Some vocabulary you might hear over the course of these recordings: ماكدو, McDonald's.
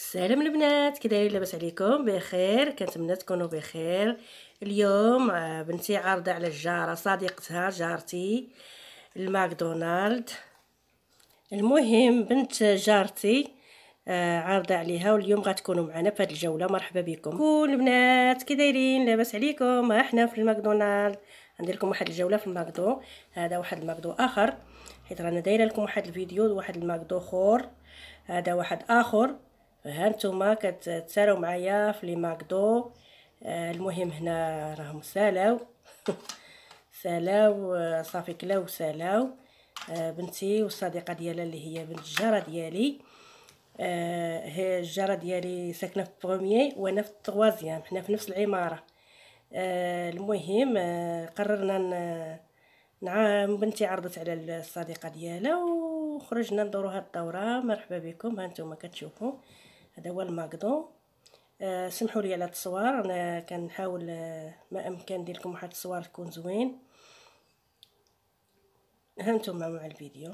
السلام البنات، كي دايرين؟ لاباس عليكم؟ بخير، كنتمنى تكونوا بخير. اليوم بنتي عارضه على الجاره صديقتها جارتي الماكدونالد. المهم بنت جارتي عارضه عليها، واليوم غتكونوا معنا في هذه الجوله. مرحبا بكم كل البنات، كي دايرين؟ لاباس عليكم؟ ها حنا في الماكدونالد، غندير لكم واحد الجوله في الماكدو. هذا واحد الماكدو اخر، حيت رانا دايره لكم واحد الفيديو واحد الماكدو خور، هذا واحد اخر. ها نتوما كتسالاو معايا في لي ماكدو. المهم هنا راهم سالاو صافي، كلاو سالاو بنتي والصديقه ديالها اللي هي بنت الجاره ديالي. هي الجاره ديالي ساكنه في بروميي وانا في التروازيام، حنا في نفس العماره. المهم قررنا بنتي عرضت على الصديقه ديالها وخرجنا ندوروا هاد الدوره. مرحبا بكم، ها نتوما كتشوفوا هذا هو الماكدو. سمحوا لي على التصوير، انا كنحاول ما امكن ندير لكم واحد التصوير تكون زوين. ها نتوما مع الفيديو.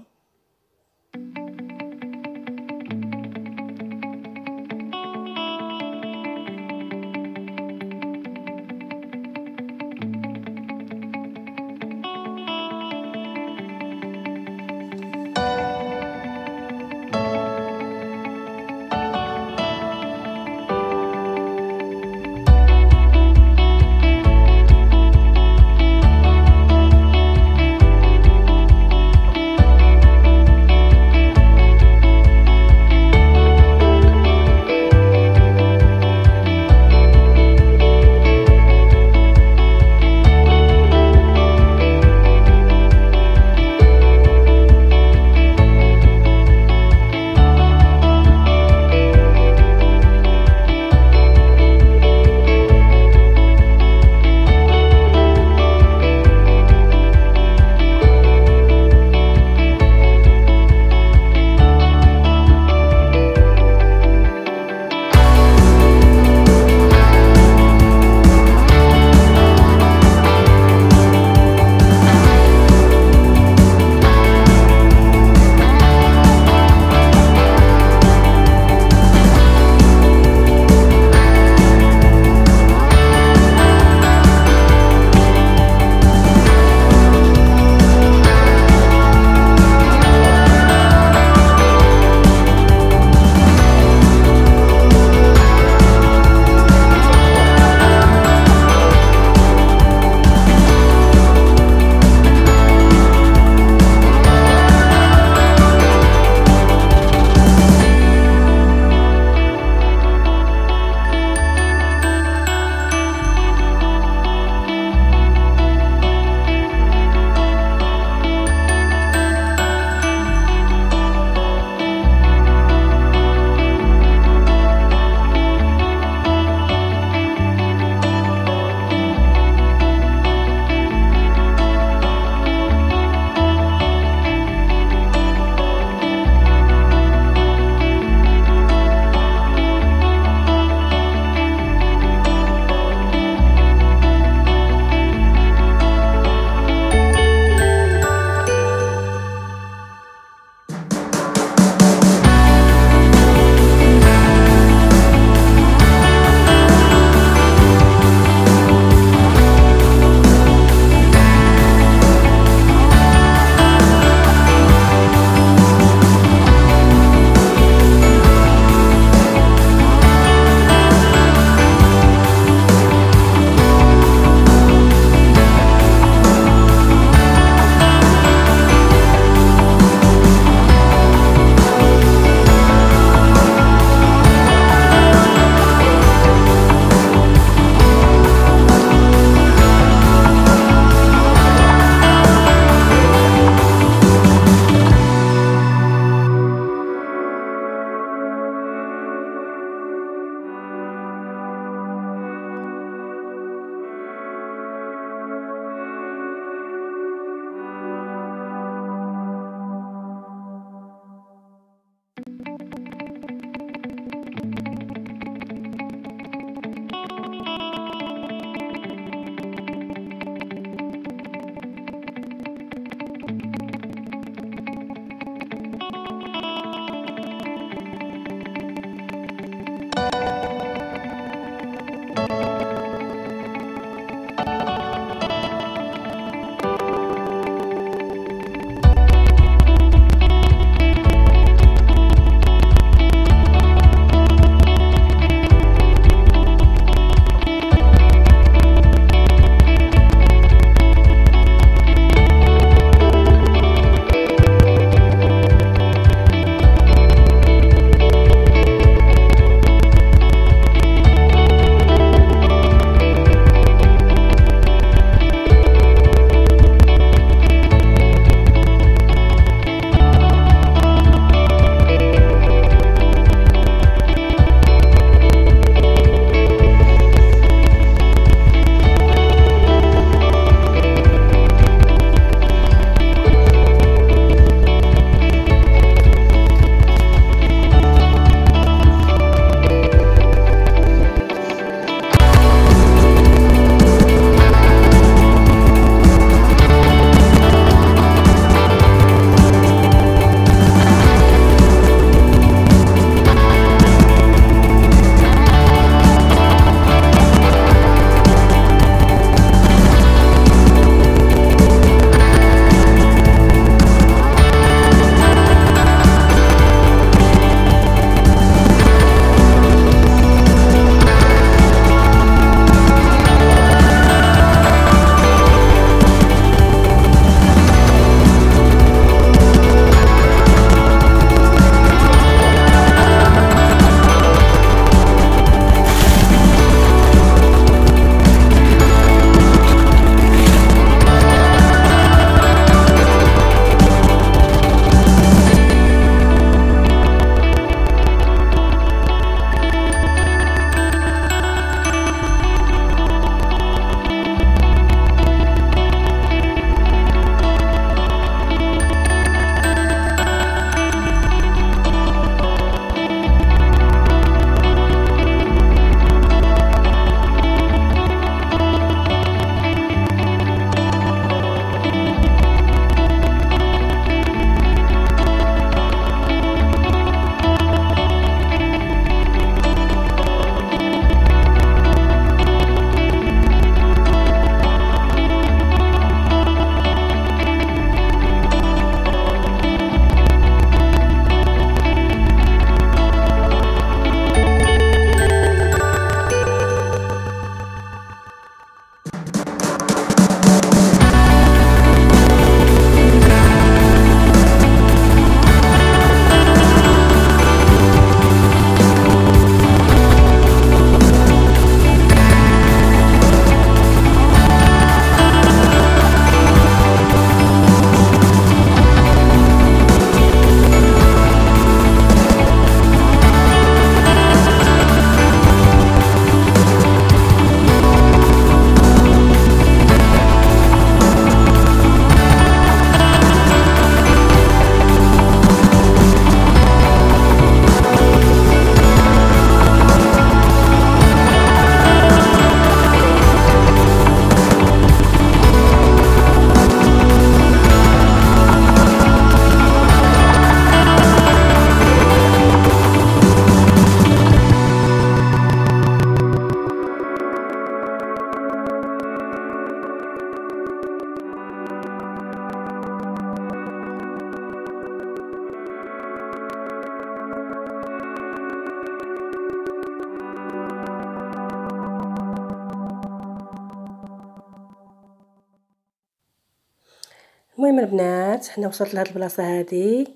المهم البنات حنا وصلت لهاد البلاصه هادي،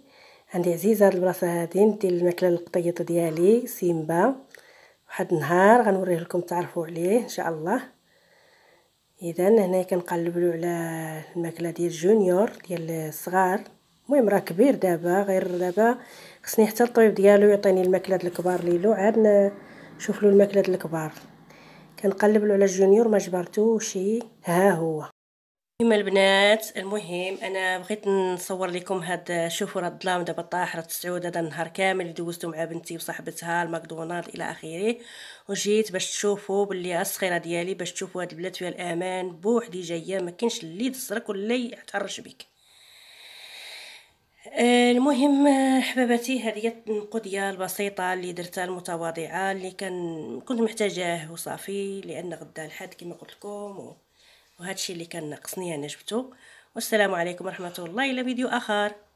عندي عزيزه هاد البلاصه هادي، ندير الماكله القطيطه ديالي سيمبا، واحد النهار غنوريه لكم تعرفوا عليه ان شاء الله. اذا هنا كنقلبلو على الماكله ديال جونيور ديال الصغار، المهم راه كبير دابا، غير دابا خصني حتى الطبيب ديالو يعطيني الماكله ديال الكبار ليلو، عاد نشوف له الماكله ديال الكبار. كنقلبلو على الجونيور ما جبرتوش، ها هو. المهم البنات، المهم انا بغيت نصور لكم هاد، شوفوا راه الظلام دابا طاح، راه 9 هذا النهار كامل اللي دوزتو مع بنتي وصاحبتها الماكدونالد الى اخره، وجيت باش تشوفوا باللي الصغيره ديالي، باش تشوفوا هاد البلاد فيها الامان، بوحدي جايه ما كاينش اللي يضرك ولا يتعرش بك. المهم حباباتي، هذه القضيه البسيطه اللي درتها المتواضعه اللي كنت محتاجاه وصافي، لان غدا الحد كما قلت لكم، وهذا الشيء اللي كان ناقصني انا جبته. والسلام عليكم ورحمه الله، الى فيديو اخر.